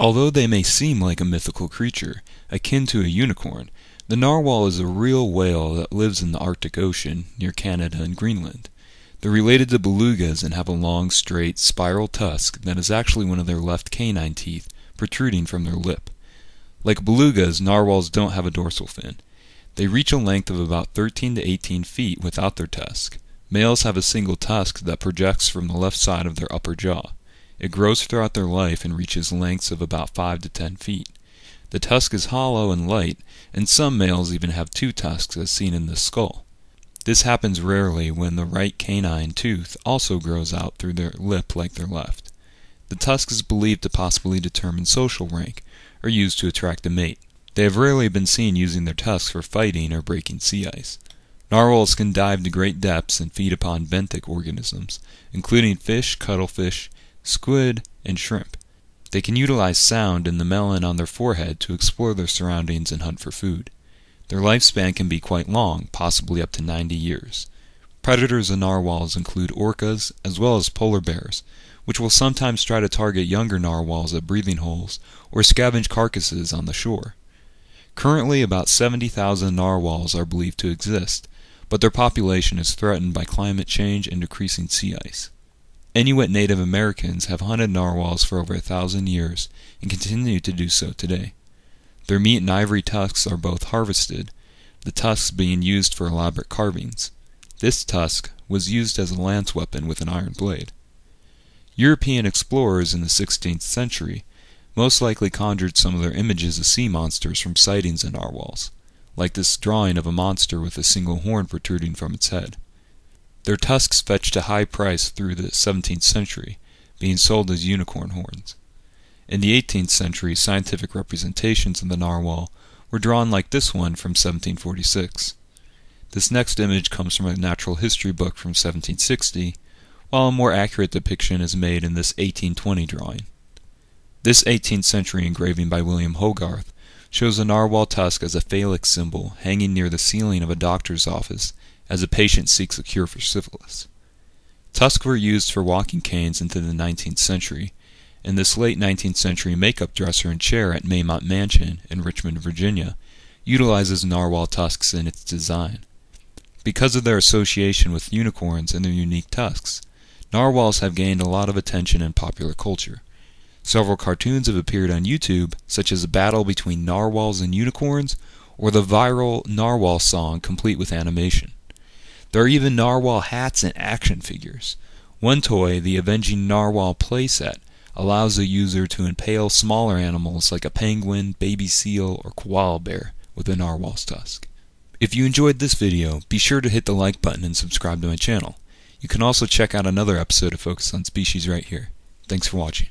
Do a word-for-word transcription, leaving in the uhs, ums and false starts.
Although they may seem like a mythical creature, akin to a unicorn, the narwhal is a real whale that lives in the Arctic Ocean near Canada and Greenland. They're related to belugas and have a long, straight, spiral tusk that is actually one of their left canine teeth, protruding from their lip. Like belugas, narwhals don't have a dorsal fin. They reach a length of about thirteen to eighteen feet without their tusk. Males have a single tusk that projects from the left side of their upper jaw. It grows throughout their life and reaches lengths of about five to ten feet. The tusk is hollow and light, and some males even have two tusks as seen in the skull. This happens rarely when the right canine tooth also grows out through their lip like their left. The tusk is believed to possibly determine social rank, or used to attract a mate. They have rarely been seen using their tusks for fighting or breaking sea ice. Narwhals can dive to great depths and feed upon benthic organisms, including fish, cuttlefish, squid, and shrimp. They can utilize sound and the melon on their forehead to explore their surroundings and hunt for food. Their lifespan can be quite long, possibly up to ninety years. Predators of narwhals include orcas, as well as polar bears, which will sometimes try to target younger narwhals at breathing holes or scavenge carcasses on the shore. Currently, about seventy thousand narwhals are believed to exist, but their population is threatened by climate change and decreasing sea ice. Inuit Native Americans have hunted narwhals for over a thousand years and continue to do so today. Their meat and ivory tusks are both harvested, the tusks being used for elaborate carvings. This tusk was used as a lance weapon with an iron blade. European explorers in the sixteenth century most likely conjured some of their images of sea monsters from sightings of narwhals, like this drawing of a monster with a single horn protruding from its head. Their tusks fetched a high price through the seventeenth century, being sold as unicorn horns. In the eighteenth century, scientific representations of the narwhal were drawn like this one from seventeen forty-six. This next image comes from a natural history book from seventeen sixty, while a more accurate depiction is made in this eighteen twenty drawing. This eighteenth century engraving by William Hogarth shows a narwhal tusk as a phallic symbol hanging near the ceiling of a doctor's office as a patient seeks a cure for syphilis. Tusks were used for walking canes into the nineteenth century, and this late nineteenth century makeup dresser and chair at Maymont Mansion in Richmond, Virginia, utilizes narwhal tusks in its design. Because of their association with unicorns and their unique tusks, narwhals have gained a lot of attention in popular culture. Several cartoons have appeared on YouTube, such as a battle between narwhals and unicorns, or the viral narwhal song complete with animation. There are even narwhal hats and action figures. One toy, the Avenging Narwhal playset, allows a user to impale smaller animals like a penguin, baby seal, or koala bear with a narwhal's tusk. If you enjoyed this video, be sure to hit the like button and subscribe to my channel. You can also check out another episode of Focus on Species right here. Thanks for watching.